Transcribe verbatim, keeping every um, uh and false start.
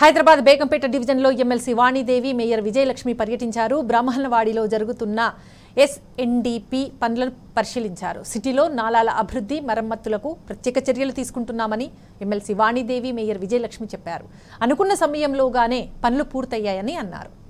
Hyderabad Begumpet division लो MLC Vanidevi mayor Vijayalakshmi पर्यटिंचारू। ब्राह्मणवाडी लो जरुगुतुन्न एसएनडीपी पनुलु परिशीलिंचारू। सिटीलो नालाला अभिवृद्धि मरम्मत्तुलकु प्रत्येक चर्यलु तीसुकुंటున్నామని एमएलसी वाणीदेवी मेयर विजयलक्ष्मी चेप्पारू। अनुकुन्न समयंलोगाने पनुलु पूर्तयायनी अन्नारू।